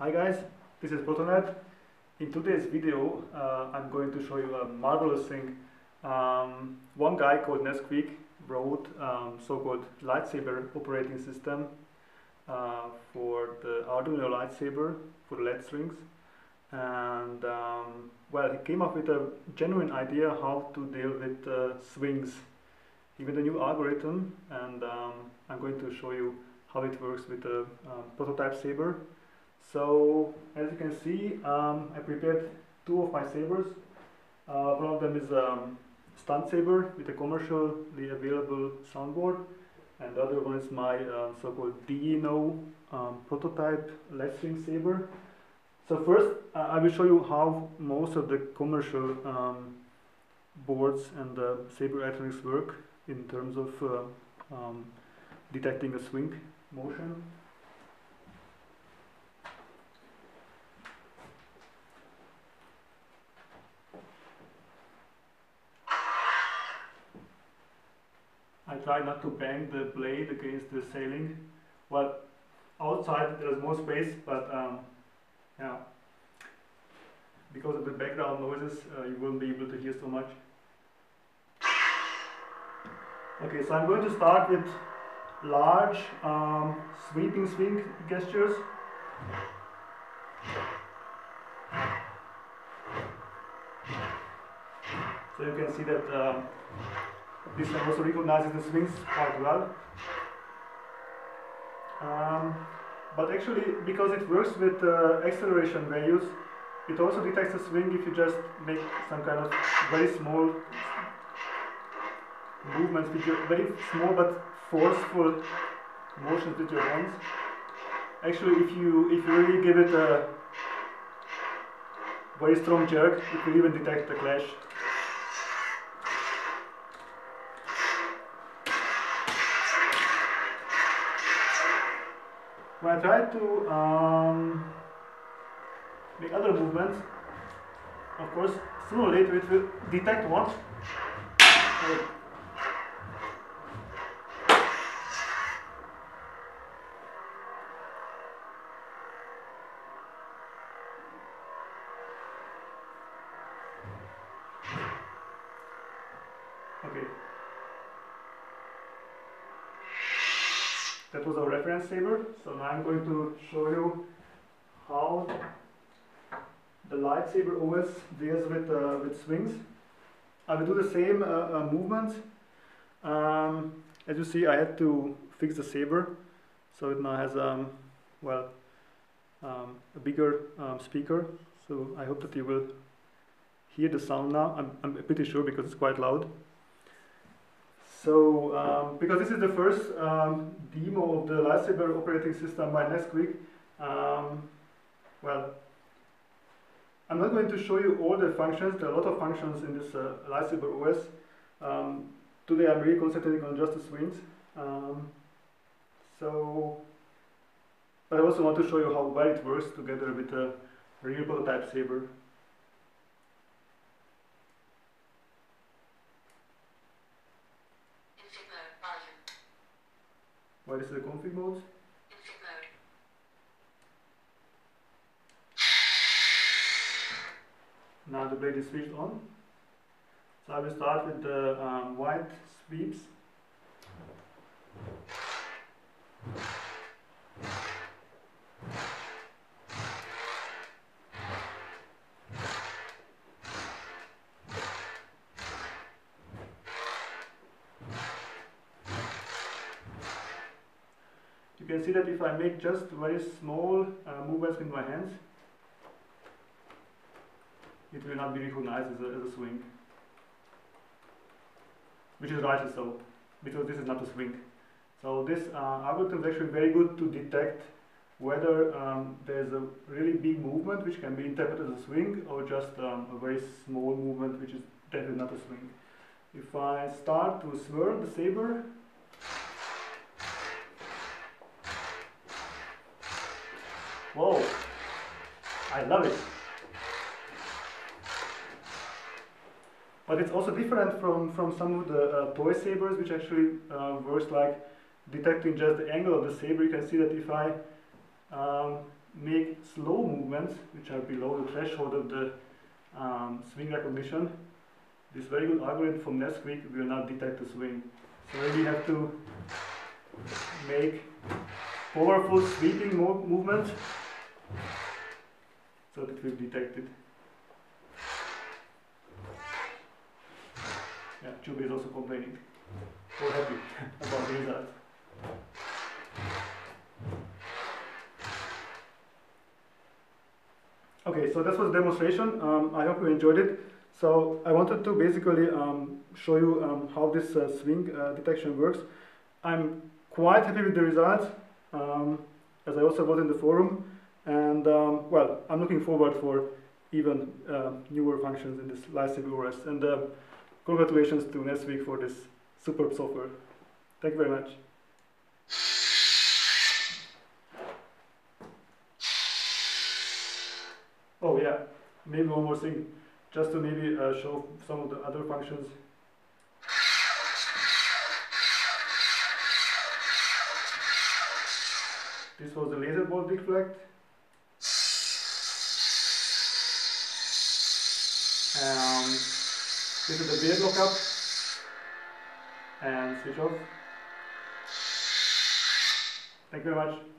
Hi guys, this is Protonet. In today's video, I'm going to show you a marvelous thing. One guy called neskweek wrote so-called LightSaber operating system for the Arduino LightSaber for the LED strings. And well, he came up with a genuine idea how to deal with swings. He made a new algorithm, and I'm going to show you how it works with a prototype saber. So, as you can see, I prepared two of my sabers. One of them is a stunt saber with a commercially available soundboard, and the other one is my so-called DIYino prototype LED string saber. So first, I will show you how most of the commercial boards and the saber electronics work in terms of detecting a swing motion. I try not to bang the blade against the ceiling. Well, outside there is more space, but yeah, because of the background noises, you won't be able to hear so much. Okay, so I'm going to start with large sweeping swing gestures. So you can see that this one also recognizes the swings quite well. But actually, because it works with acceleration values, it also detects a swing if you just make some kind of very small movements with your very small but forceful motions with your hands. Actually, if you really give it a very strong jerk, it will even detect the clash. When I try to make other movements, of course, sooner or later it will detect one. Okay. That was our reference saber, so now I'm going to show you how the LightSaber OS deals with swings. I will do the same movements. As you see, I had to fix the saber, so it now has a bigger speaker. So I hope that you will hear the sound now. I'm pretty sure because it's quite loud. So, because this is the first demo of the LightSaber operating system by neskweek, well, I'm not going to show you all the functions. There are a lot of functions in this LightSaber OS. Today I'm really concentrating on just the swings. But I also want to show you how well it works together with a real prototype saber. What is the config mode? Config mode. Now the blade is switched on. So I will start with the white sweeps. You can see that if I make just very small movements with my hands, it will not be recognized as a swing, which is rightly so, because this is not a swing. So this algorithm is actually very good to detect whether there is a really big movement which can be interpreted as a swing, or just a very small movement which is definitely not a swing. If I start to swirl the saber, whoa, I love it. But it's also different from some of the toy sabers, which actually works like detecting just the angle of the saber. You can see that if I make slow movements which are below the threshold of the swing recognition, this very good algorithm from neskweek will not detect the swing. So we have to make powerful sweeping movements so that we've detected. Yeah, Chubby is also complaining or happy about the results. Okay, so that was the demonstration. I hope you enjoyed it. So I wanted to basically show you how this swing detection works. I'm quite happy with the results, as I also was in the forum, and well, I'm looking forward for even newer functions in this LightSaber OS, and congratulations to neskweek for this superb software. Thank you very much. Oh yeah, maybe one more thing, just to maybe show some of the other functions. This was the laser ball deflect. This is the beard lockup and switch off. Thank you very much.